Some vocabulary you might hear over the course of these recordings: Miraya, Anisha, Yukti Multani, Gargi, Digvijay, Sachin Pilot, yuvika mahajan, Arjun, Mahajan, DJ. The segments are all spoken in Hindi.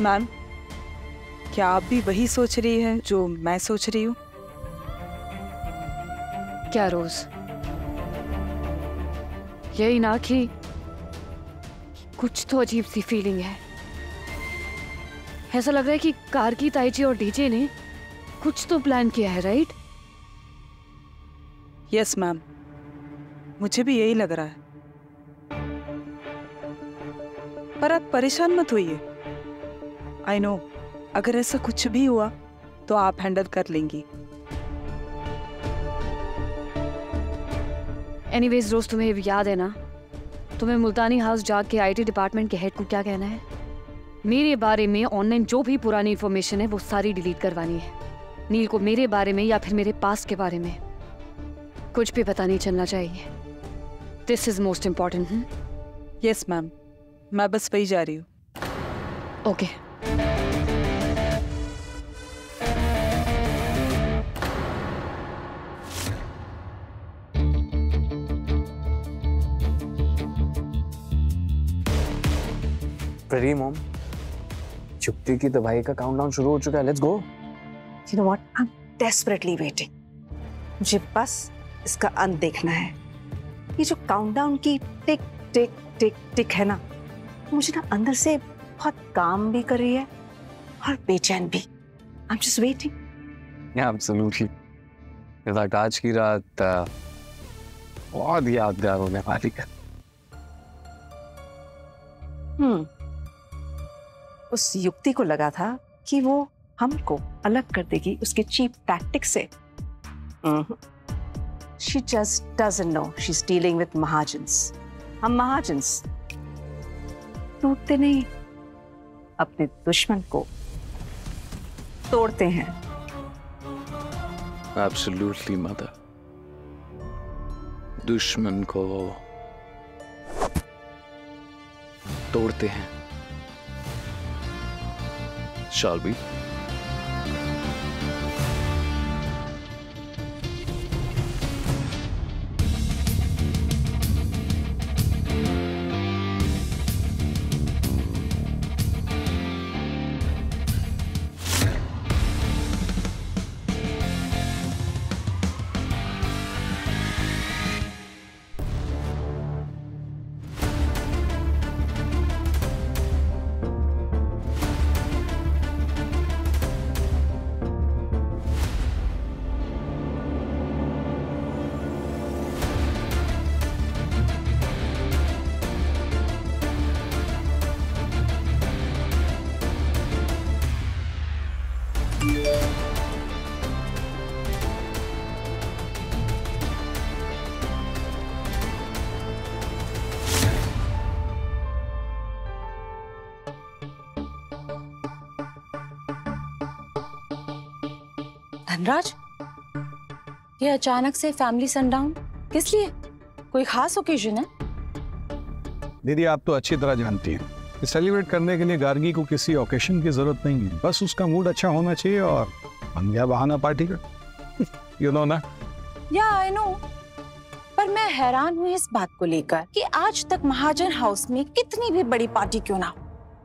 मैम, क्या आप भी वही सोच रही हैं जो मैं सोच रही हूँ? क्या रोज यही ना कि कुछ तो अजीब सी फीलिंग है। ऐसा लग रहा है कि गार्गी, ताईजी और डीजे ने कुछ तो प्लान किया है, राइट? यस मैम, मुझे भी यही लग रहा है। पर आप परेशान मत होइए। आई नो, अगर ऐसा कुछ भी हुआ तो आप हैंडल कर लेंगी। एनीवेज दोस्त, तुम्हें याद है ना तुम्हें मुल्तानी हाउस जाके आईटी डिपार्टमेंट के हेड को क्या कहना है? मेरे बारे में ऑनलाइन जो भी पुरानी इन्फॉर्मेशन है वो सारी डिलीट करवानी है। नील को मेरे बारे में या फिर मेरे पास के बारे में कुछ भी पता नहीं चलना चाहिए। This is most important. Yes ma'am, मैं बस वही जा रही हूँ। ओके प्रिय मॉम, छुट्टी की दवाई का काउंटडाउन शुरू हो चुका है। Let's go. You know what, I am desperately waiting. मुझे बस इसका अंत देखना है। ये जो काउंटडाउन की टिक टिक टिक टिक है ना, मुझे ना अंदर से बहुत काम भी कर रही है और बेचैन भी। I am just waiting. Absolutely. In fact आज की रात बहुत यादगार होने वाली है। उस युक्ति को लगा था कि वो हमको अलग कर देगी उसके चीप टैक्टिक से। She just doesn't know she's dealing with Mahajans. हम Mahajans टूटते नहीं, अपने दुश्मन को तोड़ते हैं। Absolutely mother. दुश्मन को तोड़ते हैं। Shall we? धनराज, ये अचानक से फैमिली सनडाउन किस लिए? कोई खास ओकेजन है? दीदी आप तो अच्छी तरह जानती हैं, सेलिब्रेट करने के लिए गार्गी को किसी ओकेजन की जरूरत नहीं है। बस उसका मूड अच्छा होना चाहिए और बन गया बहाना पार्टी का। यू नो ना? या आई नो, पर मैं हैरान हूँ इस बात को लेकर कि आज तक महाजन हाउस में कितनी भी बड़ी पार्टी क्यों ना हो,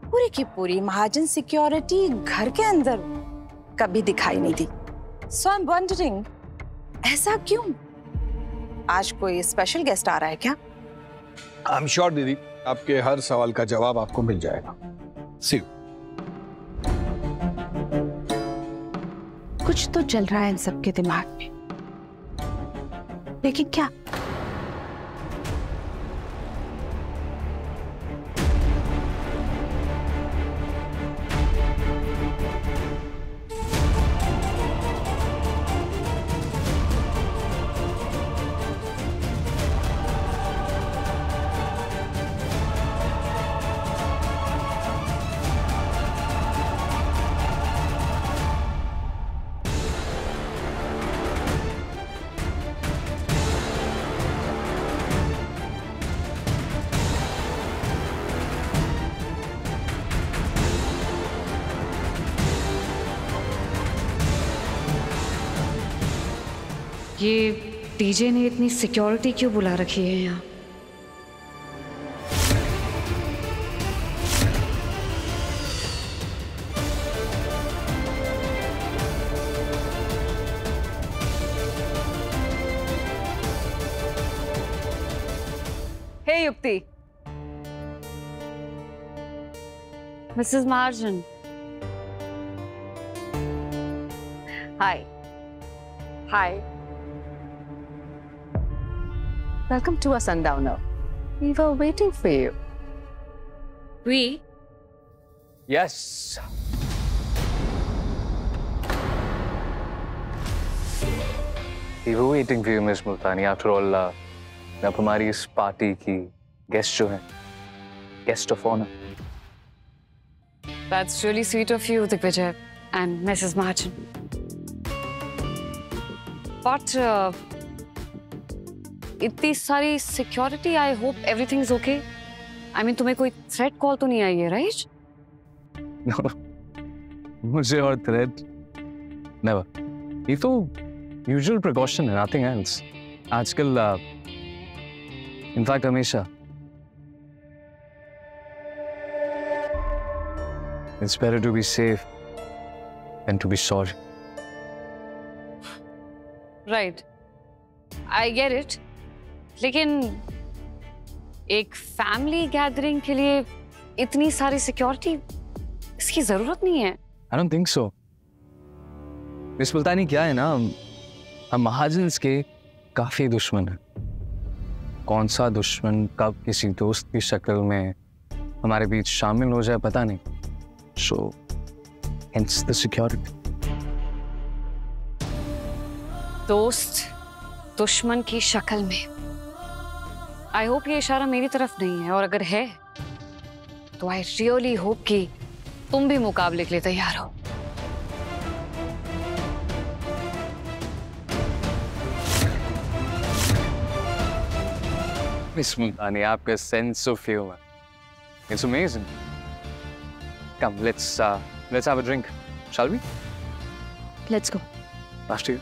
पूरी की पूरी महाजन सिक्योरिटी घर के अंदर कभी दिखाई नहीं दी। So I'm wondering, ऐसा क्यों? आज कोई स्पेशल गेस्ट आ रहा है क्या? आई एम श्योर दीदी, आपके हर सवाल का जवाब आपको मिल जाएगा। See you. कुछ तो चल रहा है इन सबके दिमाग में, लेकिन क्या? ये डीजे ने इतनी सिक्योरिटी क्यों बुला रखी है यहाँ? Yukti. Mrs. Mahajan. Hi. Hi. Welcome to our sundowner. We were waiting for you. We? Yes. We were waiting for you, Ms. Multani. After all, आप हमारी इस पार्टी की गेस्ट जो हैं, guest of honour. That's really sweet of you, Digvijay and Mrs. Mahajan. But इतनी सारी security, I hope everything's okay. I mean, तुम्हें कोई threat call तो नहीं आई है, right? No, मुझे और threat never. ये तो usual precaution है, nothing else. आजकल In fact, Anisha, it's better to be safe than to be sorry. Right. I get it. लेकिन एक family gathering के लिए इतनी सारी security इसकी ज़रूरत नहीं है. I don't think so. Miss Multani, क्या है ना, हम महाजन्स के काफी दुश्मन हैं. कौन सा दुश्मन कब किसी दोस्त की शक्ल में हमारे बीच शामिल हो जाए पता नहीं. So, hence the security. दोस्त दुश्मन की शक्ल में. I hope ये इशारा मेरी तरफ नहीं है, और अगर है तो I really hope कि तुम भी मुकाबले के लिए तैयार हो. Miss Multani, आपका sense of humor. It's amazing. Come, let's have a drink, shall we? Let's go. After you.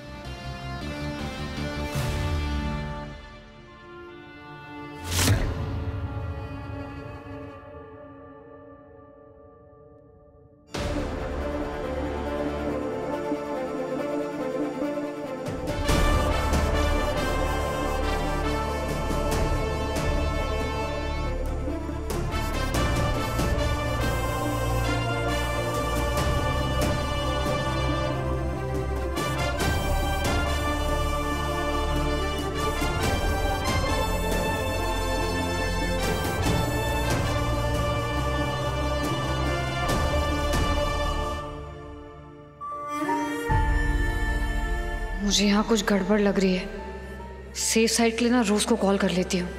मुझे यहाँ कुछ गड़बड़ लग रही है. सेफ साइड के लिए ना रोज को कॉल कर लेती हूँ.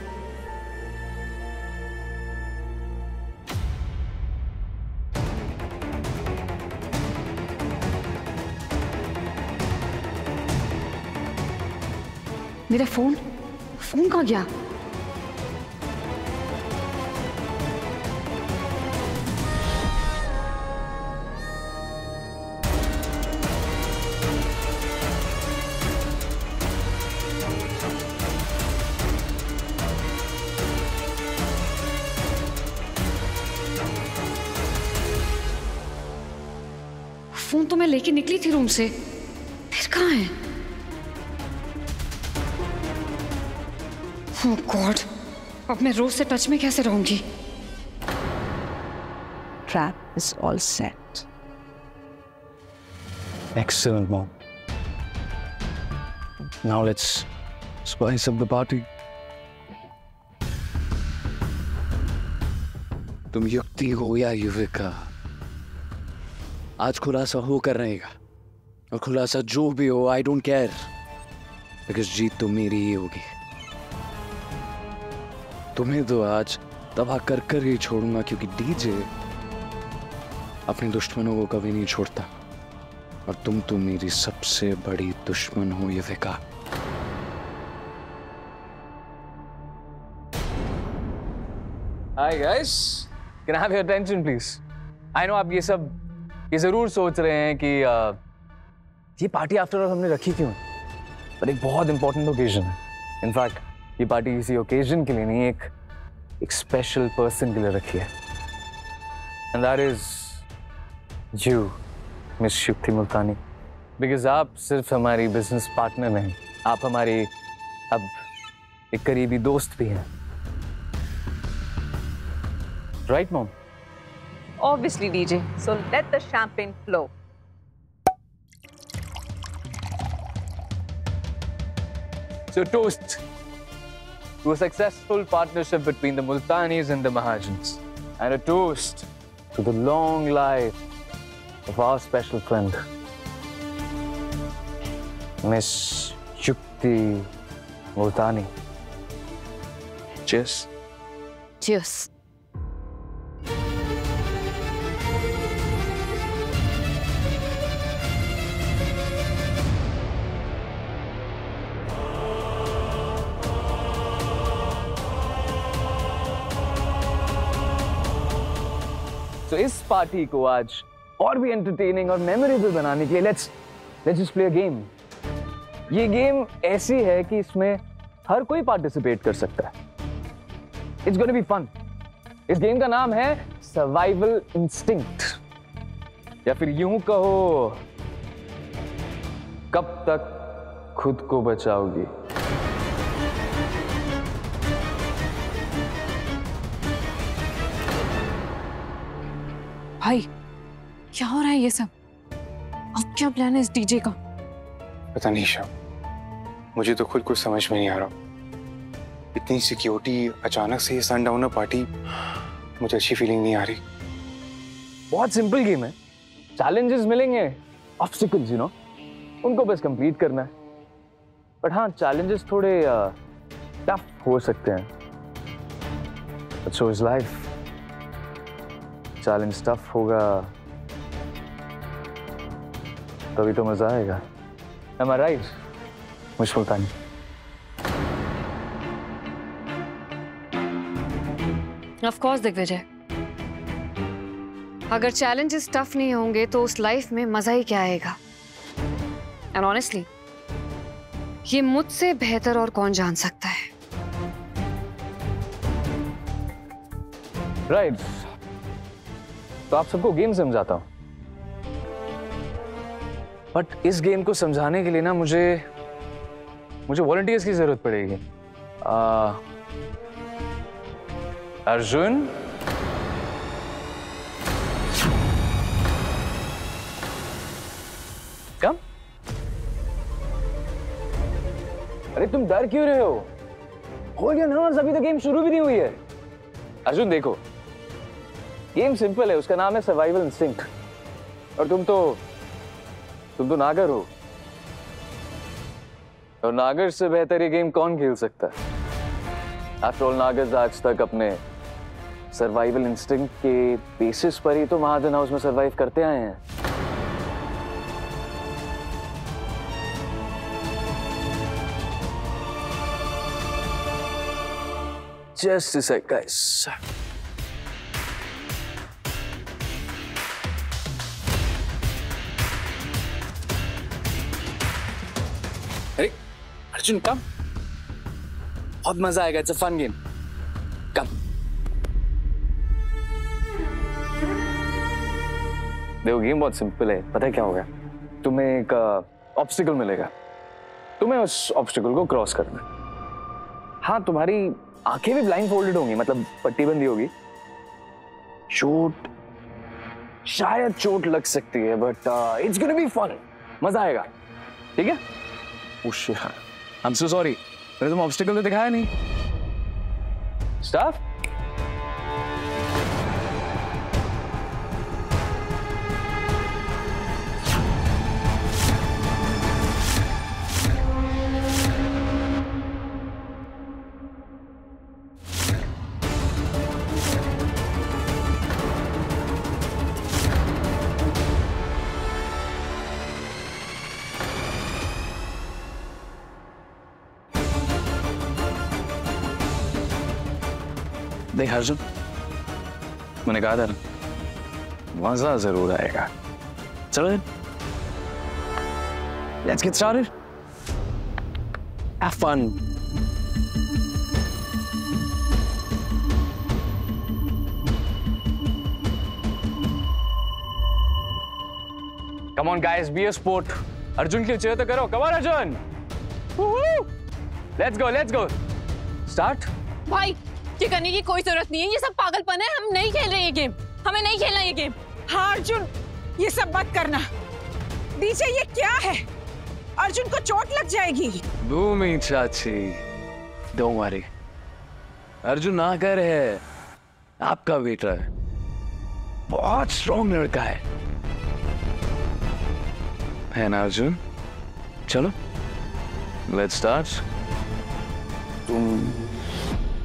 मेरा फोन कहाँ गया? फोन तो मैं लेके निकली थी रूम से, फिर कहाँ है? Oh God, अब मैं रोज से टच में कैसे रहूंगी? Trap is all set. Excellent, Mom. Now let's spice up the party. तुम युक्ति हो या युविका, आज खुलासा होकर रहेगा, और खुलासा जो भी हो, I don't care, because जीत तो मेरी ही होगी. तुम्हें तो आज तबाह कर ही छोड़ूंगा, क्योंकि डीजे अपने दुश्मनों को कभी नहीं छोड़ता, और तुम तो मेरी सबसे बड़ी दुश्मन हो ये विका. Hi guys, can I have your attention please? I know आप ये सब ये जरूर सोच रहे हैं कि ये पार्टी आफ्टर ऑल हमने रखी क्यों, पर एक बहुत इंपॉर्टेंट ओकेजन है. इनफैक्ट ये पार्टी किसी ओकेजन के लिए नहीं, एक स्पेशल पर्सन के लिए रखी है. And that is you miss Yukti Multani, because आप सिर्फ हमारी बिजनेस पार्टनर नहीं, आप हमारी अब एक करीबी दोस्त भी हैं. Right, Mom? Obviously, DJ. So let the champagne flow. So toast to a successful partnership between the Multanis and the Mahajans. And a toast to the long life of our special friend, Miss Yukti Multani. Cheers. Cheers. So इस पार्टी को आज और भी एंटरटेनिंग और मेमोरेबल बनाने के लिए let's just play a game. ये गेम ऐसी है कि इसमें हर कोई पार्टिसिपेट कर सकता है। It's gonna be fun. इस गेम का नाम है सर्वाइवल इंस्टिंक्ट, या फिर यूं कहो कब तक खुद को बचाओगी। भाई, क्या हो रहा है ये सब? अब क्या प्लान है इस डीजे का? पता नहीं ईशा, मुझे तो खुद कुछ समझ में नहीं आ रहा। इतनी सिक्योरिटी, अचानक से ये सनडाउनर पार्टी, मुझे अच्छी फीलिंग नहीं आ रही। बहुत सिंपल गेम है, चैलेंजेस मिलेंगे, ऑब्स्टिकल्स यू नो, उनको बस कंप्लीट करना है। बट हाँ, चैलेंजेस थोड़े टफ हो सकते हैं। But so is life. Challenge tough होगा तभी तो मजा आएगा। Am I right? Miss Multani. Of course, Digvijay. अगर चैलेंजेस टफ नहीं होंगे तो उस लाइफ में मजा ही क्या आएगा? And honestly, ये मुझसे बेहतर और कौन जान सकता है? Right. तो आप सबको गेम समझाता हूं, बट इस गेम को समझाने के लिए ना मुझे वॉलंटियर्स की जरूरत पड़ेगी। अर्जुन, कम। अरे तुम डर क्यों रहे हो गया ना, अभी तो गेम शुरू भी नहीं हुई है। अर्जुन देखो, गेम सिंपल है, उसका नाम है सर्वाइवल इंस्टिंक्ट। और तुम तो नागर हो, और नागर से बेहतर ये गेम कौन खेल सकता है? आफ्टर ऑल, नागर्स आज तक अपने सर्वाइवल इंस्टिंक्ट के बेसिस पर ही तो महाजन हाउस में सर्वाइव करते आए हैं। Just a second guys. अरे अर्जुन कम, बहुत मजा आएगा, it's a fun game. Come देखो, गेम बहुत सिंपल है। पता है क्या होगा? तुम्हें एक ऑब्स्टिकल मिलेगा, तुम्हें उस ऑब्स्टिकल को क्रॉस करना है। हाँ, तुम्हारी आंखें भी ब्लाइंड फोल्डेड होंगी, मतलब पट्टी बंधी होगी। शायद चोट लग सकती है, but it's gonna be fun, मजा आएगा। ठीक है? I'm so sorry, मैंने तुम ऑब्स्टिकल तो दिखाया नहीं। स्टाफ, देख अर्जुन, मैंने कहा था मजा जरूर आएगा। चलो let's get started, have fun. Come on guys, be a sport. Arjun की चेयर तो करो। Come on Arjun, let's go start. भाई ये करने की कोई जरूरत नहीं है, ये सब पागलपन है। हम नहीं खेल रहे ये गेम, हमें नहीं खेलना ये गेम। हाँ अर्जुन, ये सब मत करना। डीजे ये क्या है? अर्जुन को चोट लग जाएगी। भूमि चाची, डोंट वरी, अर्जुन आकर है आपका बेटा, बहुत स्ट्रॉन्ग लड़का है ना अर्जुन? चलो लेट्स स्टार्ट।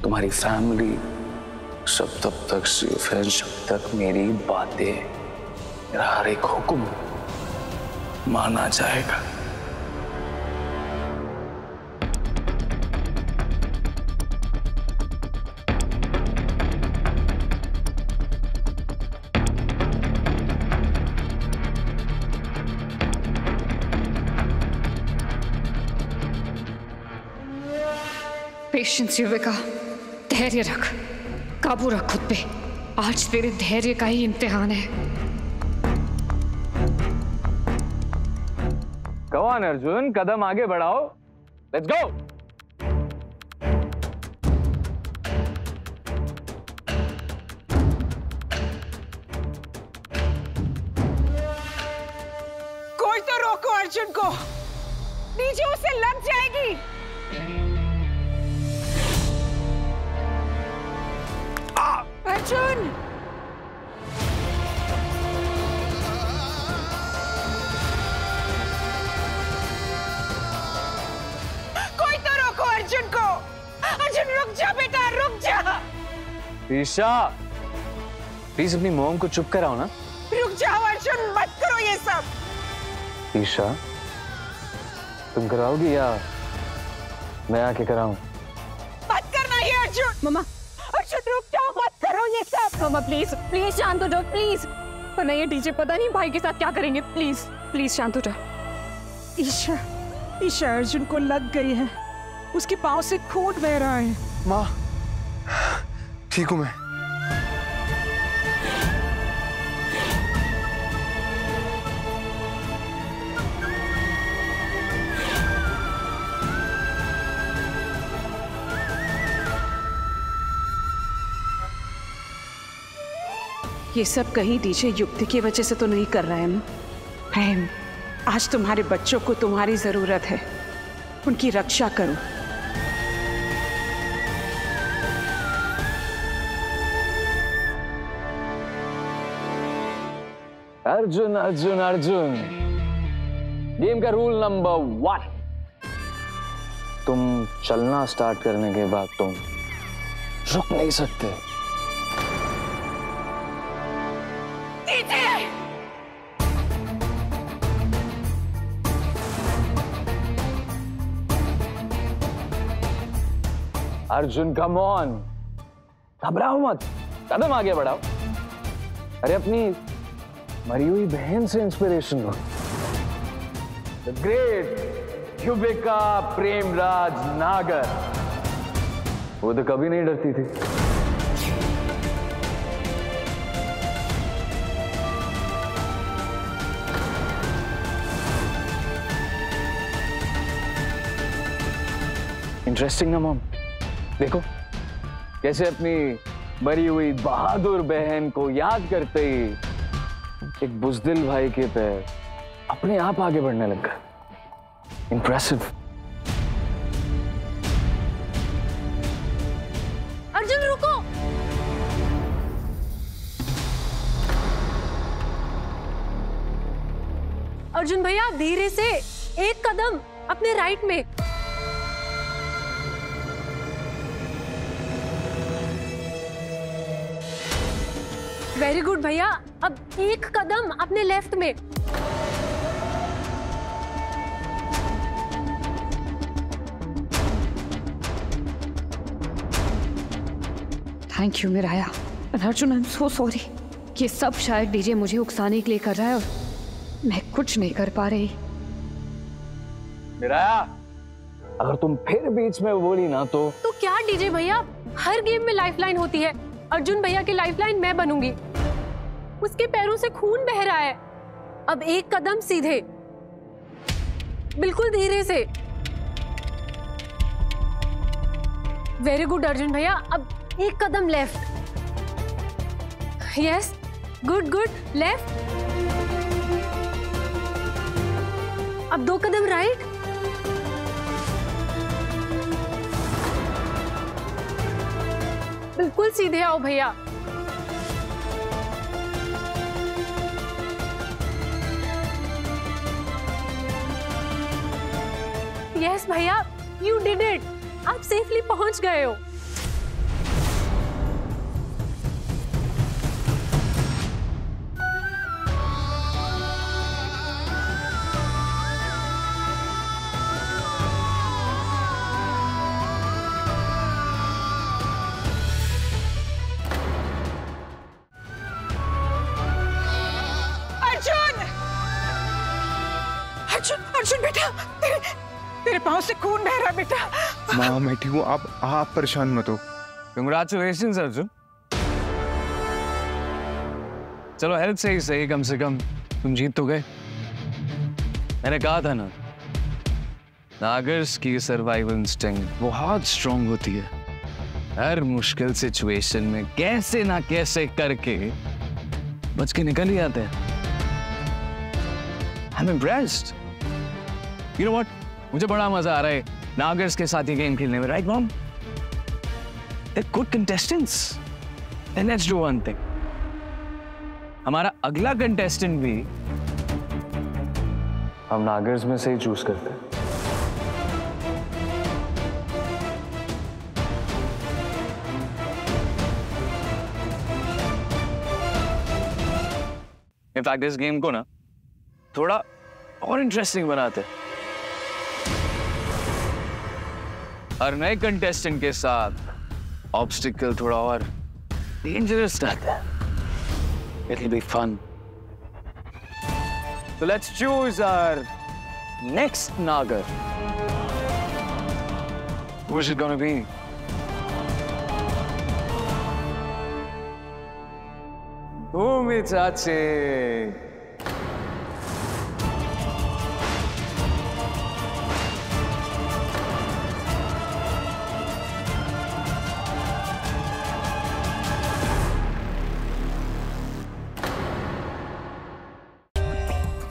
तुम्हारी फैमिली सब तब तक, फ्रेंडशिप तक मेरी बातें, मेरा हर एक हुक्म माना जाएगा। पेशेंस युविका, धैर्य रख, काबू रख खुद पे। आज तेरे धैर्य का ही इम्तिहान है। Go on अर्जुन, कदम आगे बढ़ाओ। Let's go! कोई तो रोको अर्जुन को, नीचे उसे लग जाएगी। अर्जुन, कोई तो रोको अर्जुन को। अर्जुन रुक जा बेटा, रुक जा। ईशा प्लीज अपनी मॉम को चुप कराओ ना। रुक जाओ अर्जुन, मत करो ये सब। ईशा तुम कराओगी या मैं आके कराऊं? मत करना ये अर्जुन। मम्मा अर्जुन रुक जाओ, मत करो ये सब। मम्मा प्लीज प्लीज शांत हो जाओ प्लीज, वरना ये डीजे पता नहीं भाई के साथ क्या करेंगे। प्लीज प्लीज शांत हो जाओ। ईशा, ईशा अर्जुन को लग गई है, उसके पाँव से खून बह रहा है। माँ ठीक हूँ मैं। ये सब कहीं डीजे युक्ति की वजह से तो नहीं कर रहा है ना? है, आज तुम्हारे बच्चों को तुम्हारी जरूरत है, उनकी रक्षा करो। अर्जुन अर्जुन अर्जुन, गेम का रूल नंबर 1, तुम चलना स्टार्ट करने के बाद तुम रुक नहीं सकते। अर्जुन कम ऑन, घबराओ मत, कदम आगे बढ़ाओ। अरे अपनी मरी हुई बहन से इंस्पिरेशन लो। द ग्रेट दुबेका प्रेमराज नागर, वो तो कभी नहीं डरती थी। इंटरेस्टिंग ना मॉम, देखो कैसे अपनी मरी हुई बहादुर बहन को याद करते ही एक बुजदिल भाई के पैर अपने आप आगे बढ़ने लगा। इंप्रेसिव। अर्जुन रुको, अर्जुन भैया धीरे से एक कदम अपने राइट में। वेरी गुड भैया, अब एक कदम अपने लेफ्ट में। Thank you Miraya. Arjun I am so sorry, ये सब शायद डीजे मुझे उकसाने के लिए कर रहा है और मैं कुछ नहीं कर पा रही। मिराया अगर तुम फिर बीच में बोली ना तो क्या डीजे भैया, हर गेम में लाइफलाइन होती है, अर्जुन भैया की लाइफलाइन मैं बनूंगी। उसके पैरों से खून बह रहा है, अब एक कदम सीधे, बिल्कुल धीरे से। वेरी गुड अर्जुन भैया, अब एक कदम left, yes, good good, left, अब 2 कदम राइट, बिल्कुल सीधे आओ भैया। यस भैया, यू डिड इट, आप सेफली पहुंच गए हो। अर्जुन, अर्जुन, अर्जुन बेटा, तेरे पाँव से खून बह रहा बेटा। माँ मैं ठीक हूँ, आप परेशान मत हो। Congratulations अर्जुन, चलो हेल्प से ही सही, कम से कम तुम जीत तो गए। मैंने कहा था ना, नागर्स की सर्वाइवल इंस्टिंक्ट बहुत स्ट्रॉन्ग होती है। हर मुश्किल सिचुएशन में कैसे ना कैसे करके बच के निकल ही आते हैं। I'm impressed. You know what? मुझे बड़ा मजा आ रहा है नागर्स के साथ ये गेम खेलने में, right mom? They're good contestants. Then let's do one thing. हमारा अगला कंटेस्टेंट भी हम नागर्स में से ही चूज करते हैं। In fact, इस गेम को ना थोड़ा और इंटरेस्टिंग बनाते हैं। हर नए कंटेस्टेंट के साथ ऑब्स्टिकल थोड़ा और डेंजरस रहता है। It will be fun. So let's choose our next नागर। Who is it going to be? Umi Chachi.